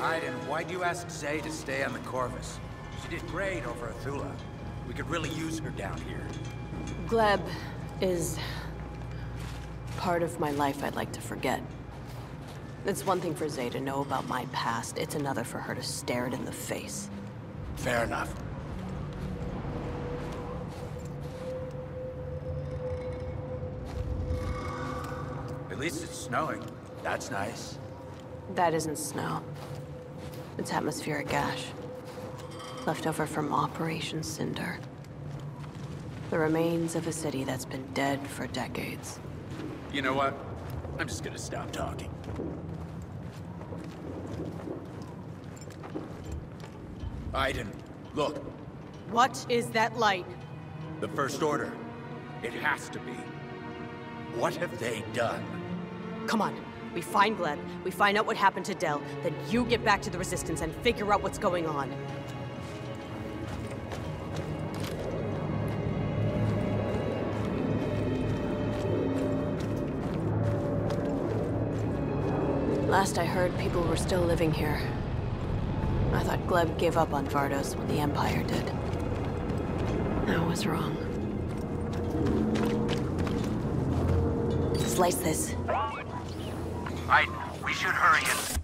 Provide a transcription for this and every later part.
Iden, why'd you ask Zay to stay on the Corvus? She did great over Athula. We could really use her down here. Gleb is part of my life I'd like to forget. It's one thing for Zay to know about my past, it's another for her to stare it in the face. Fair enough. At least it's snowing. That's nice. That isn't snow. It's atmospheric ash. Left over from Operation Cinder. The remains of a city that's been dead for decades. You know what? I'm just gonna stop talking. Iden, look. What is that light? The First Order. It has to be. What have they done? Come on. We find Gleb, we find out what happened to Del, then you get back to the Resistance and figure out what's going on. Last I heard, people were still living here. I thought Gleb gave up on Vardos when the Empire did. I was wrong. Slice this. Iden, we should hurry it.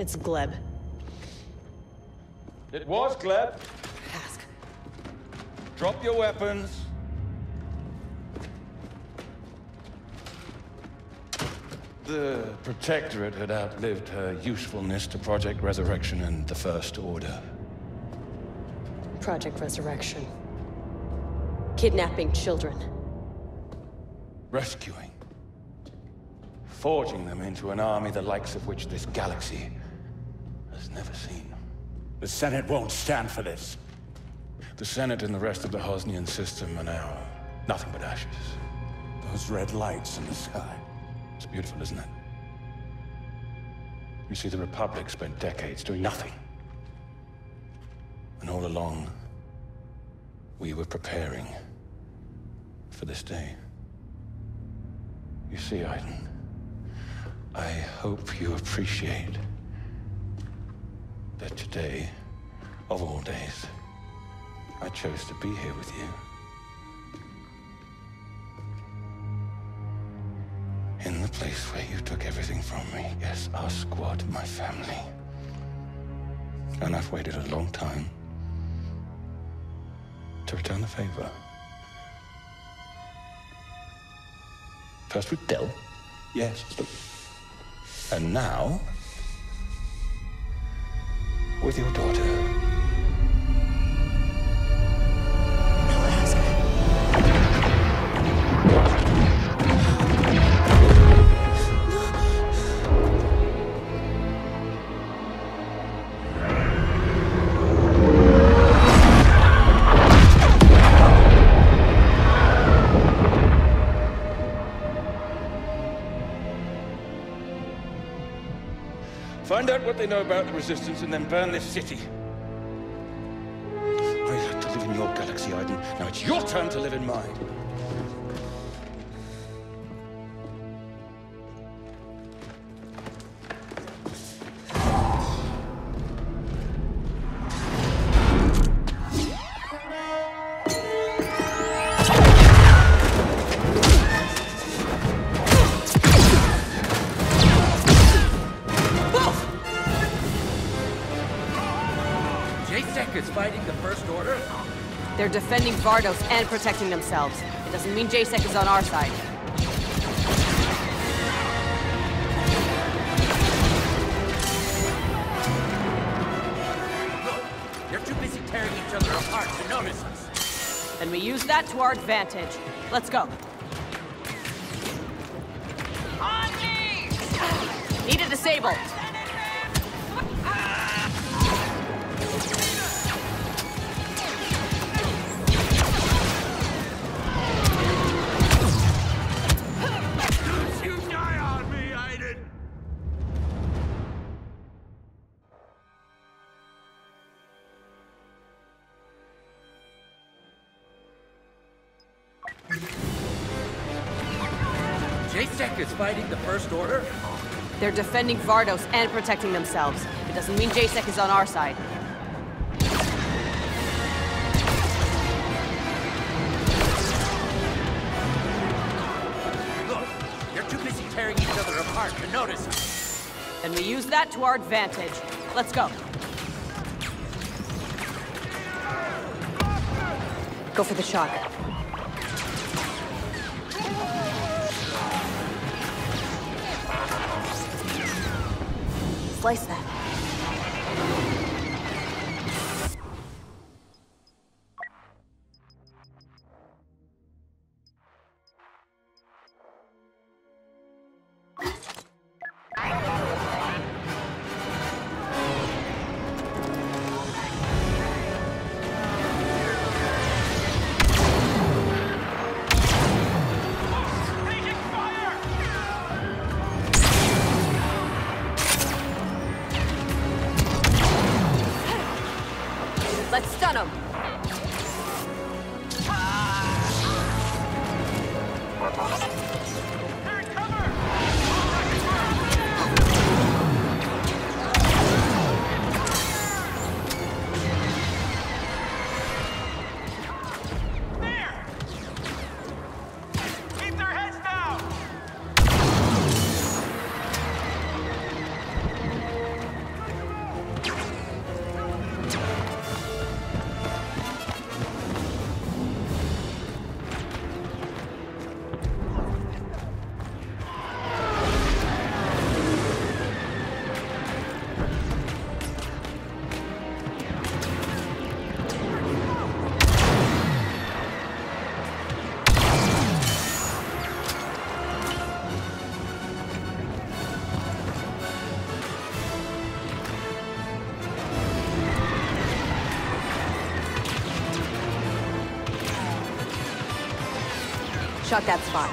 It's Gleb. It was Gleb. Hask. Drop your weapons. The Protectorate had outlived her usefulness to Project Resurrection and the First Order. Project Resurrection. Kidnapping children. Rescuing. Forging them into an army the likes of which this galaxy has never seen. The Senate won't stand for this. The Senate and the rest of the Hosnian system are now nothing but ashes. Those red lights in the sky. It's beautiful, isn't it? You see, the Republic spent decades doing nothing. And all along, we were preparing for this day. You see, Iden, I hope you appreciate that today, of all days, I chose to be here with you. In the place where you took everything from me. Yes, our squad, my family. And I've waited a long time to return the favor. First with Del. Yes. And now, with your daughter. Find out what they know about the Resistance and then burn this city. I had to live in your galaxy, Iden. Now it's your turn to live in mine. JSEC is fighting the First Order? They're defending Vardos and protecting themselves. It doesn't mean JSEC is on our side. Look, they're too busy tearing each other apart to notice us. And we use that to our advantage. Let's go. On me! Need to disable. JSEC is fighting the First Order? They're defending Vardos and protecting themselves. It doesn't mean JSEC is on our side. Look, they're too busy tearing each other apart to notice. Then we use that to our advantage. Let's go. Go for the shock. Slice that. Shut that spot.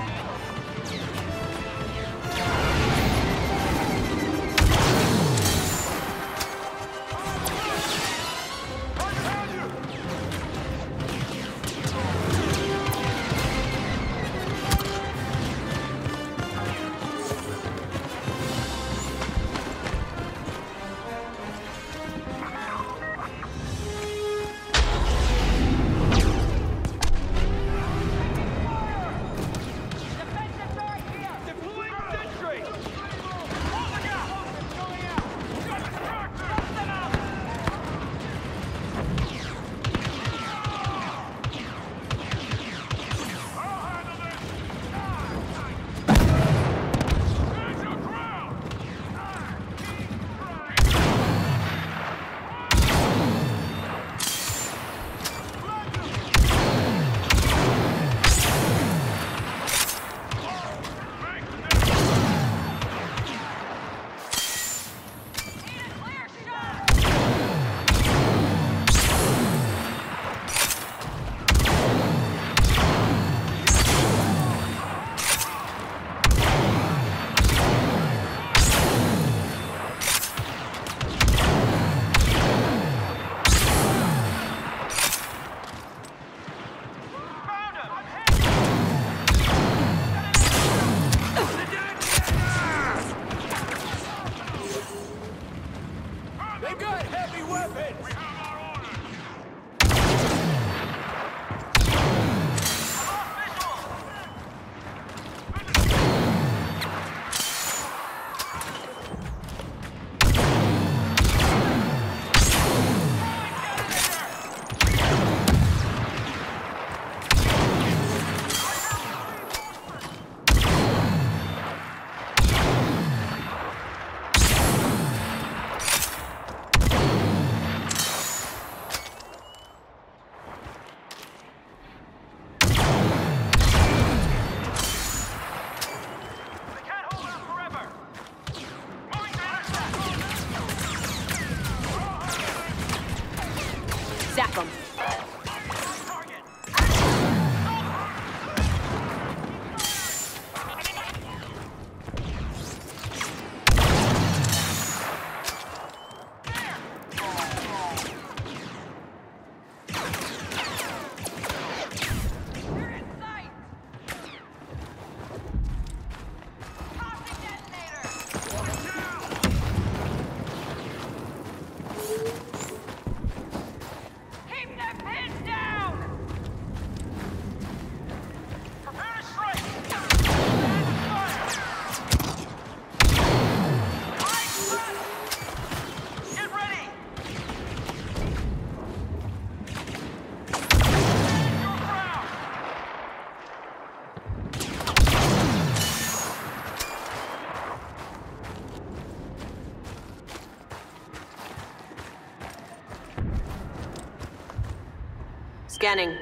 Scanning.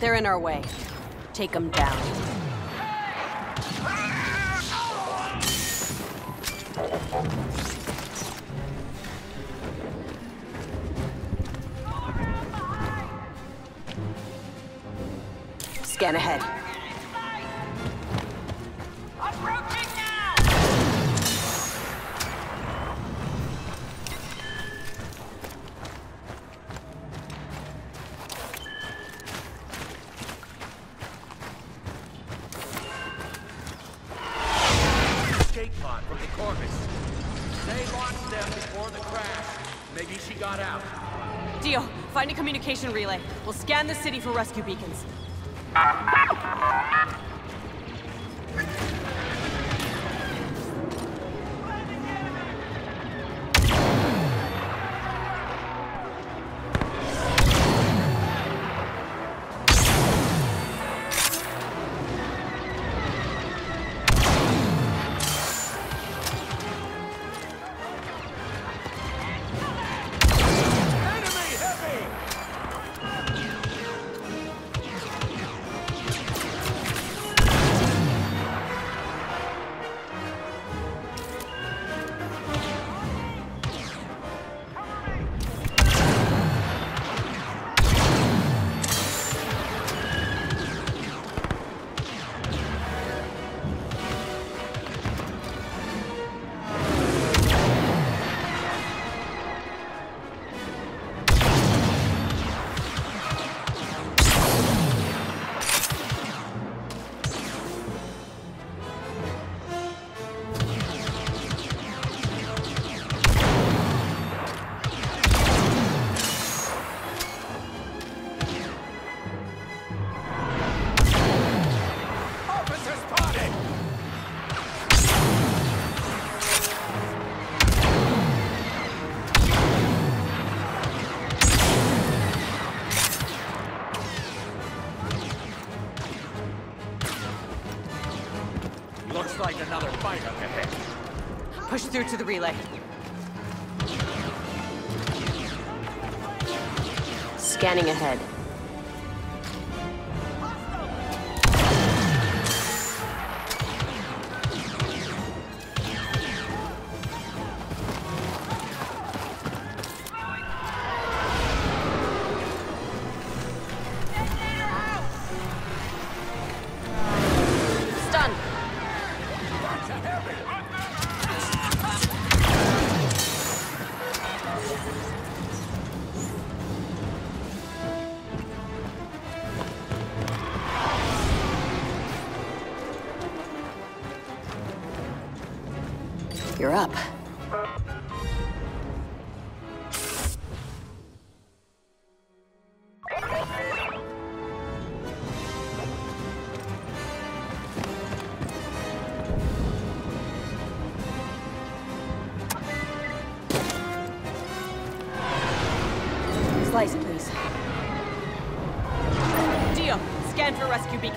They're in our way. Take them down. Scan ahead. Relay. We'll scan the city for rescue beacons. Through to the relay. Scanning ahead.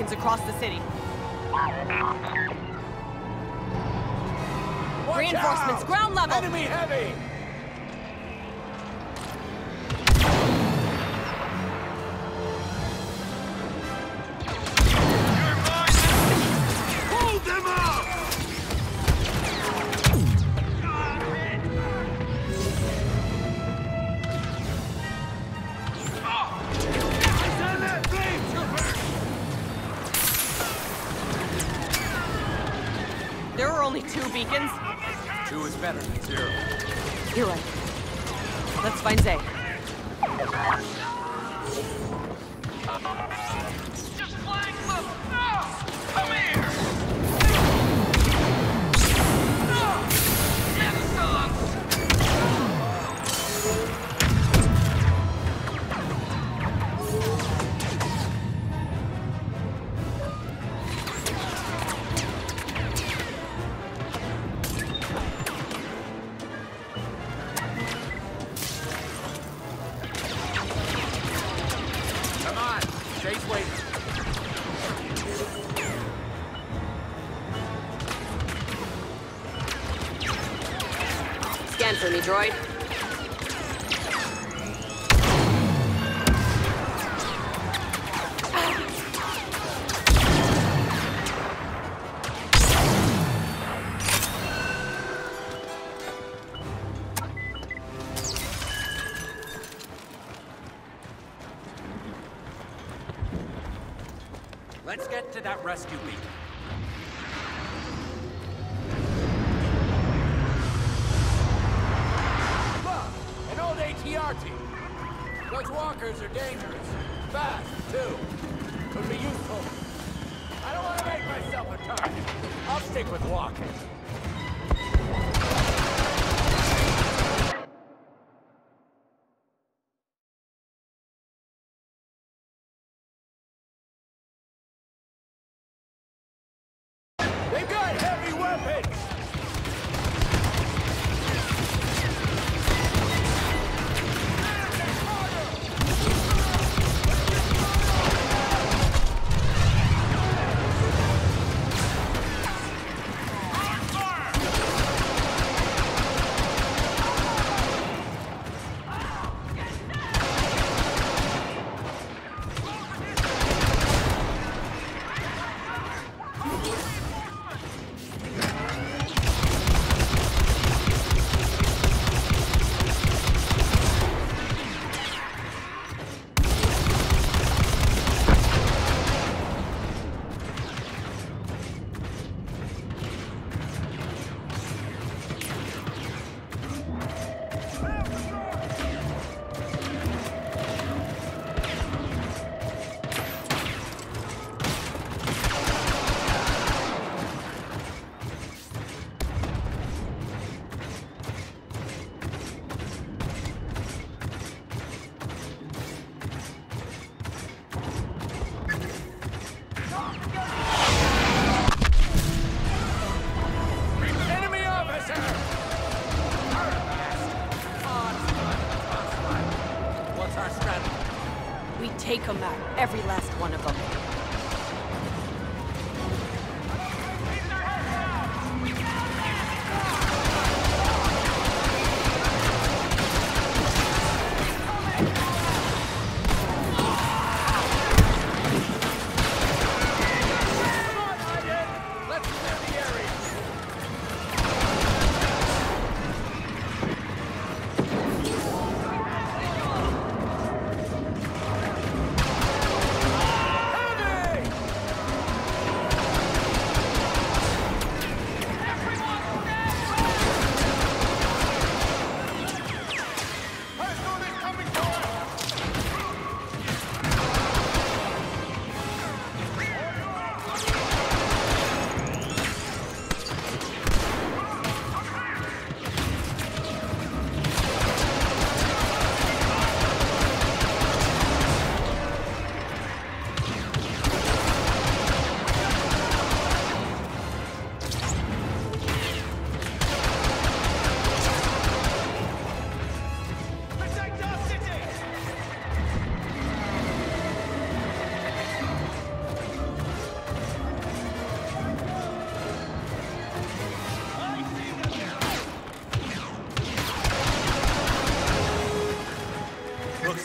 Across the city. Watch Reinforcements, out! Ground level! Enemy heavy! two beacons? Two is better than zero. You're right. Let's find Zay. Just flying them! No! Come here! Droid. Let's get to that rescue beacon. Those walkers are dangerous. Fast, too. Could be useful. I don't want to make myself a target. I'll stick with walkers. They've got heavy weapons! Take them out, every last one of them.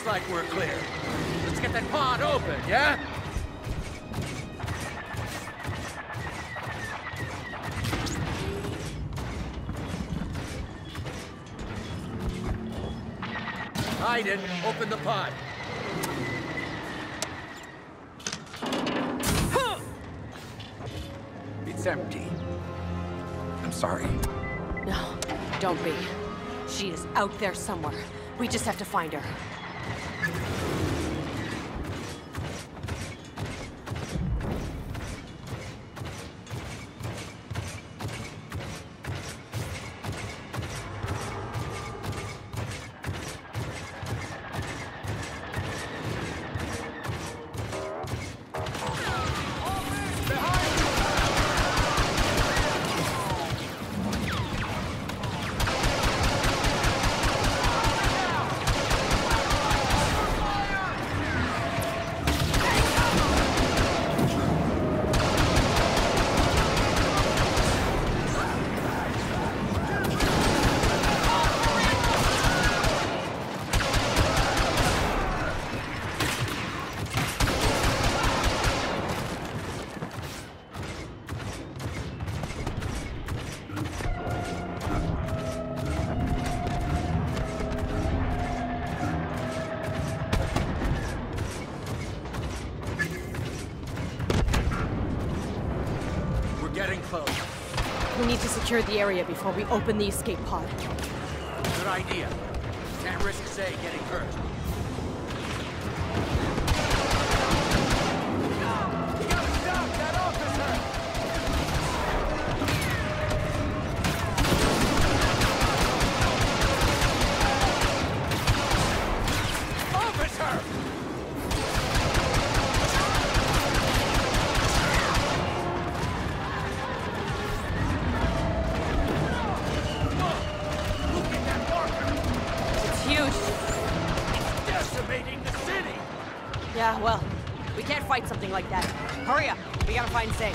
Like we're clear. Let's get that pod open, yeah? I didn't open the pod. It's empty. sorry. No, don't be. She is out there somewhere. We just have to find her. Secure the area before we open the escape pod. Good idea. Can't risk Zay getting hurt. Like that. Hurry up. We gotta find Zay.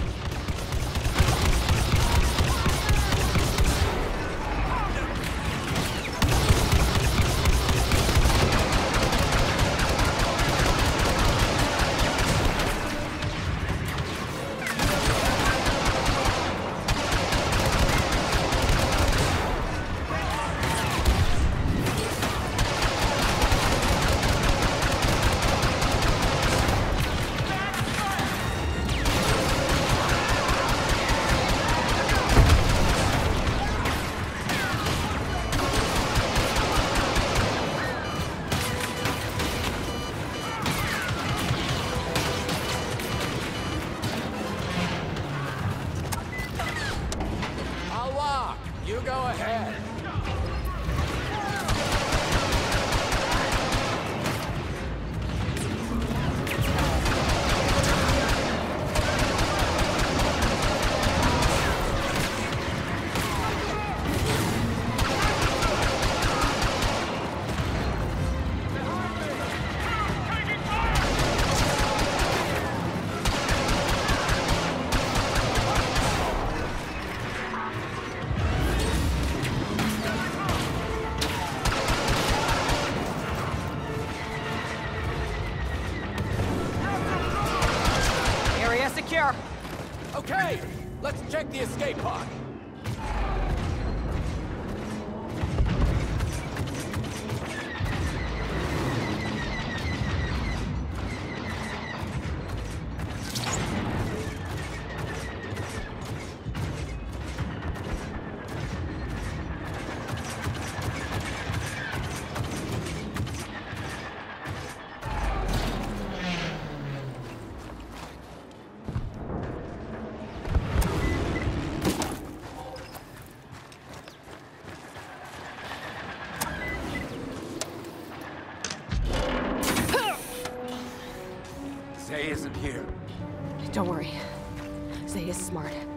The escape pod.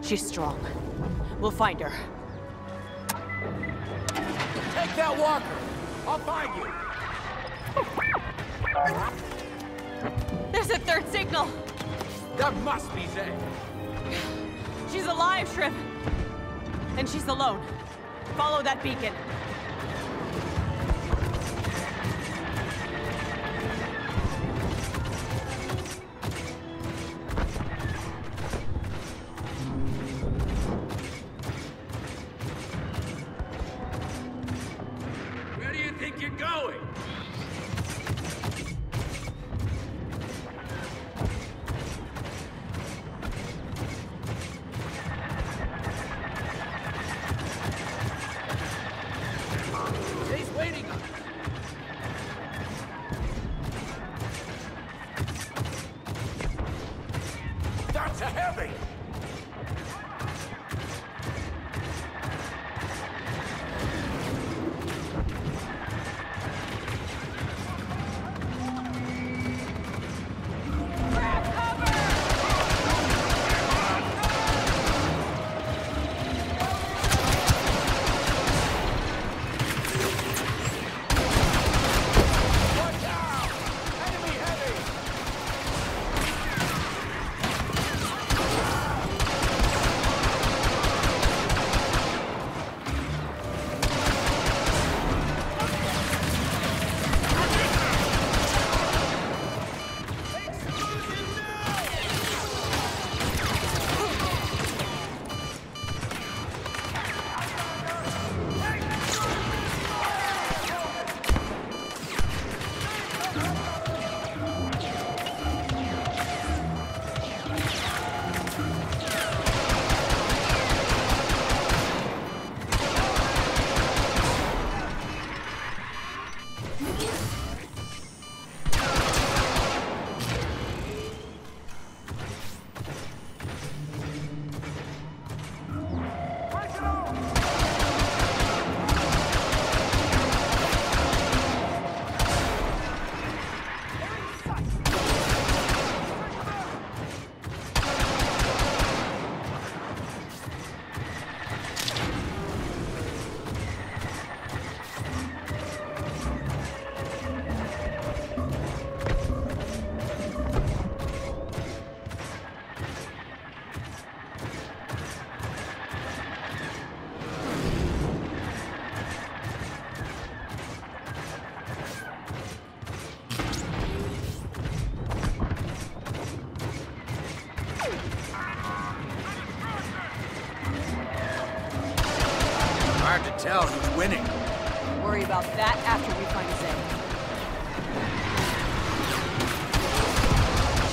She's strong. We'll find her. Take that walker! I'll find you! There's a third signal! That must be Zay. She's alive, Shrimp! And she's alone. Follow that beacon. tell who's winning. Don't worry about that after we find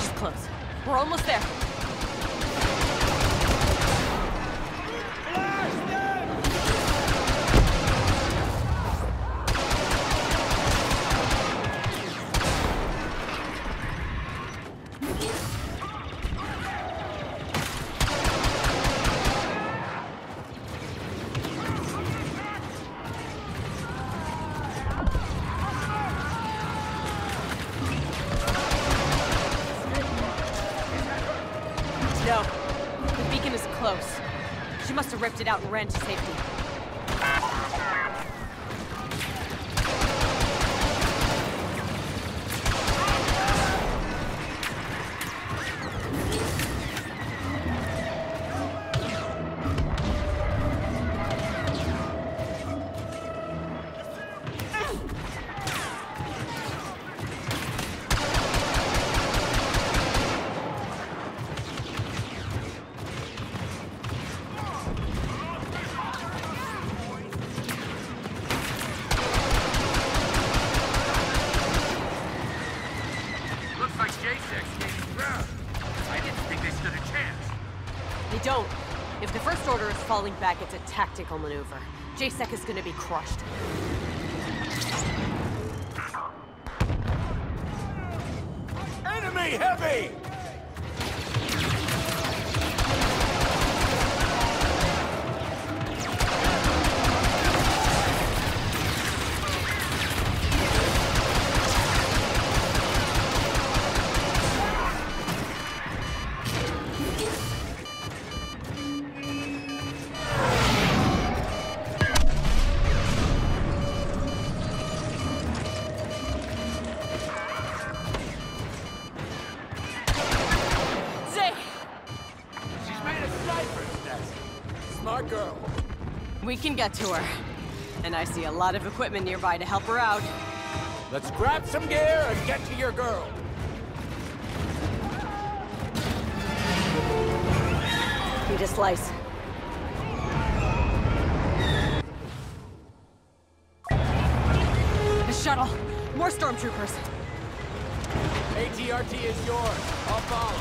Zen. She's close. We're almost there. Ripped it out and ran to safety. Falling back, it's a tactical maneuver. JSEC is going to be crushed. Enemy heavy! We can get to her. And I see a lot of equipment nearby to help her out. Let's grab some gear and get to your girl. Need a slice. A shuttle. More stormtroopers. ATRT is yours. I'll follow.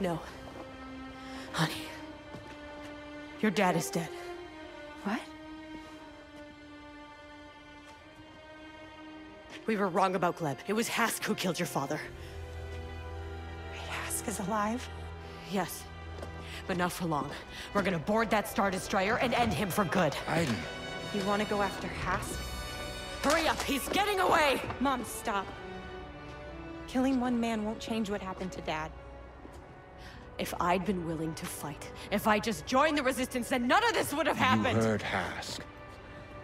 No. Honey. Your dad is dead. What? We were wrong about Gleb. It was Hask who killed your father. Wait, Hask is alive? Yes. But not for long. We're gonna board that Star Destroyer and end him for good. Iden. You wanna go after Hask? Hurry up! He's getting away! Mom, stop. Killing one man won't change what happened to Dad. If I'd been willing to fight, if I just joined the Resistance, then none of this would have happened! You heard Hask.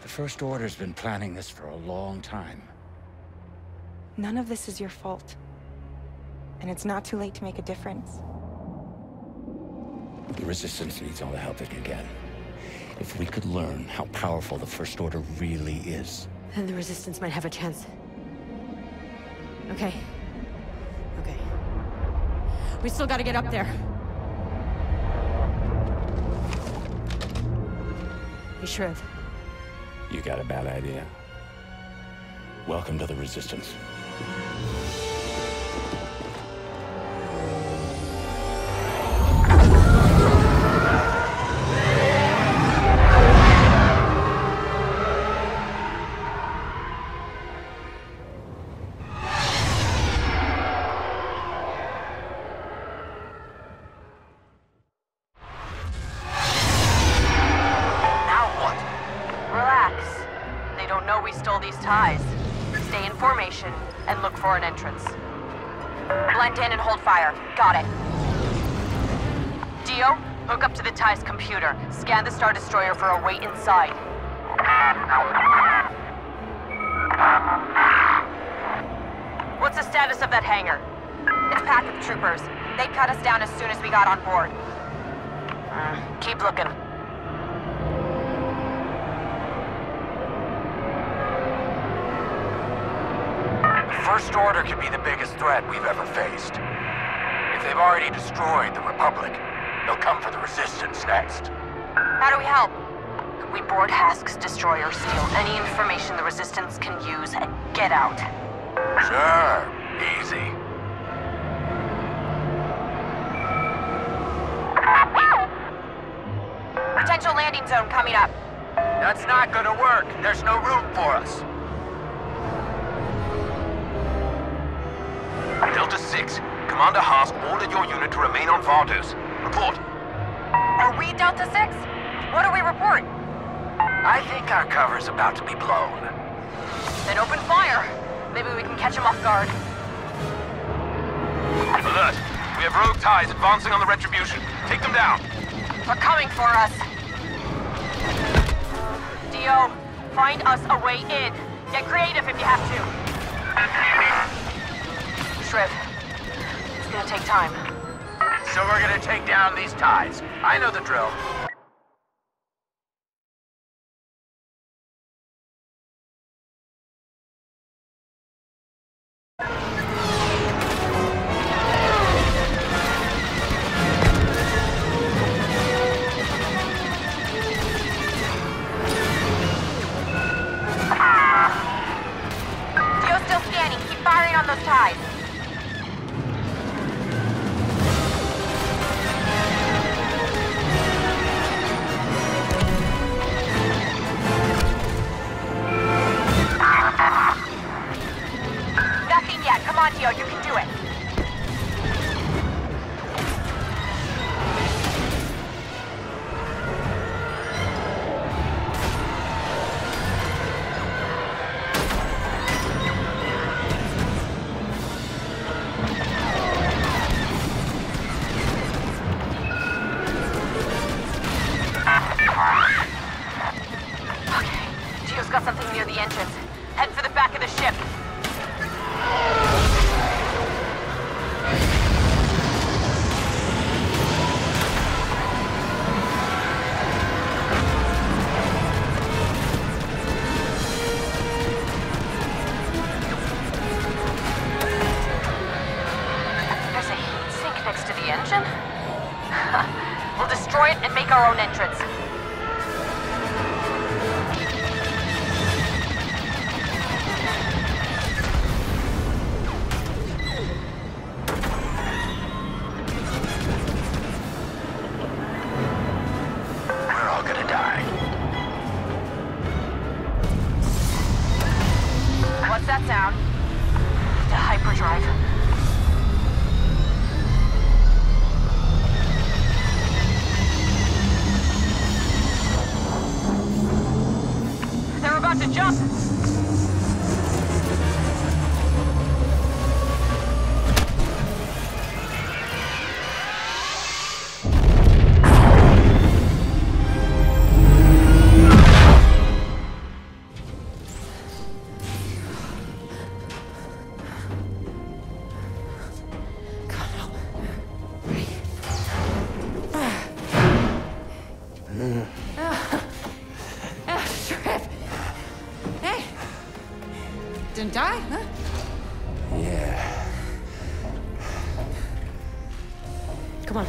The First Order's been planning this for a long time. None of this is your fault. And it's not too late to make a difference. The Resistance needs all the help it can get. If we could learn how powerful the First Order really is... then the Resistance might have a chance. Okay. Okay. We still gotta get up there. Hey, Shriv. You got a bad idea? Welcome to the Resistance. Got it. Dio, hook up to the TIE's computer. Scan the Star Destroyer for a way inside. What's the status of that hangar? It's a pack of troopers. They cut us down as soon as we got on board. Keep looking. First Order could be the biggest threat we've ever faced. If they've already destroyed the Republic, they'll come for the Resistance next. How do we help? We board Hask's destroyer, steal any information the Resistance can use, and get out. Sure. Easy. Potential landing zone coming up. That's not gonna work. There's no room for us. Delta-6, Commander Hask ordered your unit to remain on Vardos. Report. Are we Delta-6? What do we report? I think our cover's about to be blown. Then open fire. Maybe we can catch him off guard. Alert! We have rogue TIEs advancing on the Retribution. Take them down. They're coming for us. Dio, find us a way in. Get creative if you have to. Shriv. It's gonna take time. So we're gonna take down these TIEs. I know the drill. Dio's still scanning. Keep firing on those TIEs. Dio, you can do it. Okay, Dio's got something near the entrance. Head for the back of the ship. Our own entrance. didn't I, huh? Yeah. Come on.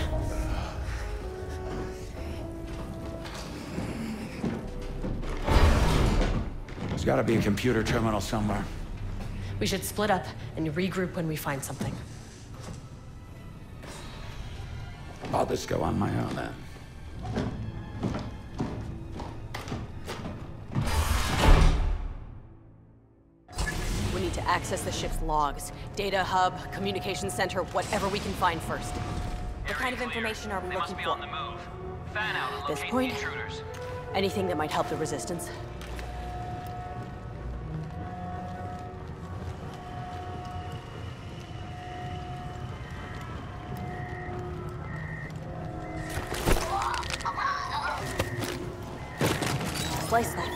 There's gotta be a computer terminal somewhere. We should split up and regroup when we find something. I'll just go on my own then. We need to access the ship's logs. Data hub, communication center, whatever we can find first. What kind of information are we looking for? At this point, anything that might help the Resistance. Slice that.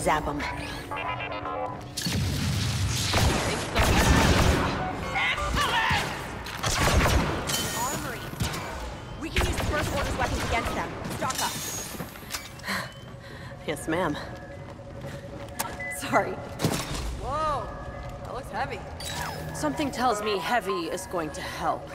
Zap them. Armory! We can use First Order's weapons against them. Stock up. Yes, ma'am. Sorry. Whoa, that looks heavy. Something tells me heavy is going to help.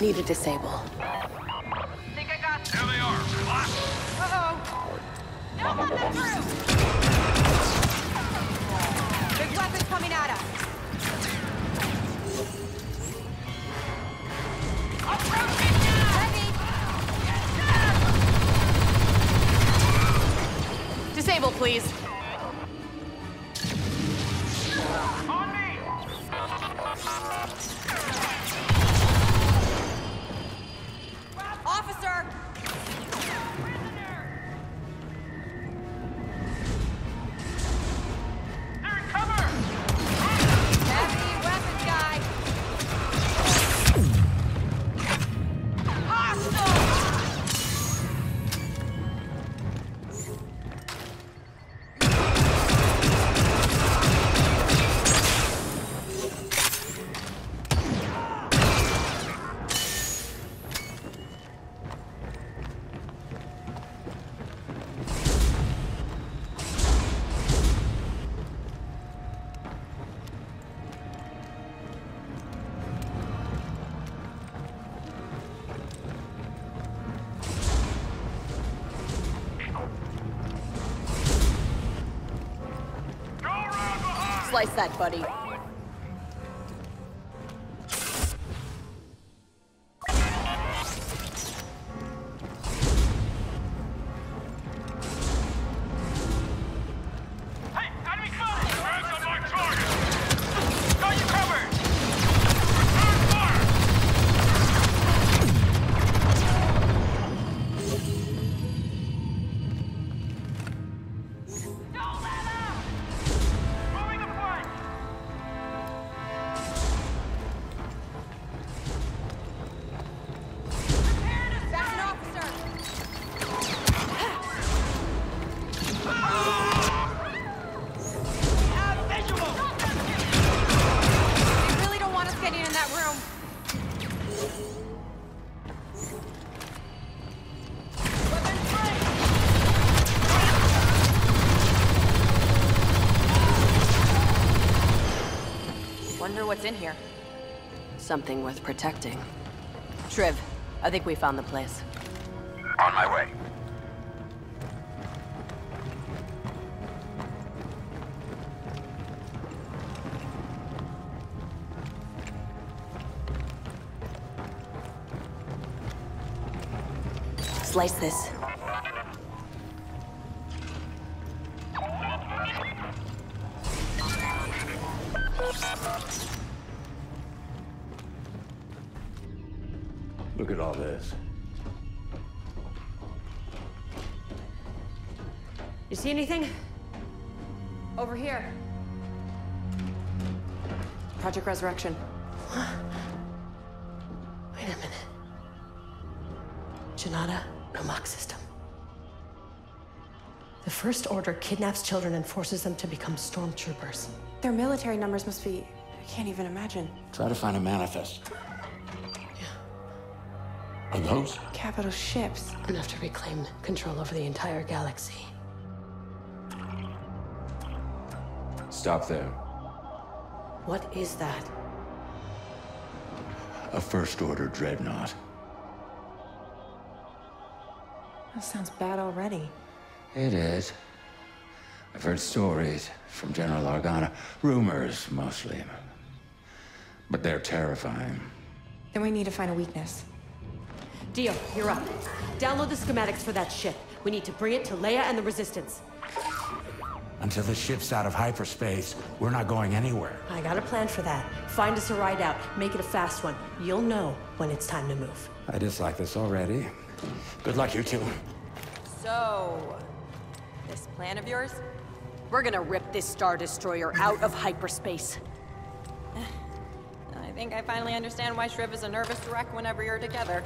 Need to disable. Think I got them. There they are. Uh-oh. No one let through. Big weapons coming at us. Approach it now. Heavy. Yes, disable, please. Slice that, buddy. what's in here. Something worth protecting. Shriv, I think we found the place. On my way. Slice this. Look at all this. You see anything? Over here. Project Resurrection. Wait a minute. Genata Nomax system. The First Order kidnaps children and forces them to become stormtroopers. Their military numbers must be... I can't even imagine. Try to find a manifest. Yeah. Are those? Capital ships. Enough to reclaim control over the entire galaxy. Stop there. What is that? A First Order dreadnought. That sounds bad already. It is. I've heard stories from General Organa. Rumors, mostly. But they're terrifying. Then we need to find a weakness. Dio, you're up. Download the schematics for that ship. We need to bring it to Leia and the Resistance. Until the ship's out of hyperspace, we're not going anywhere. I got a plan for that. Find us a ride out. Make it a fast one. You'll know when it's time to move. I dislike this already. Good luck, you two. So, this plan of yours? We're gonna rip this Star Destroyer out of hyperspace. I think I finally understand why Shriv is a nervous wreck whenever you're together.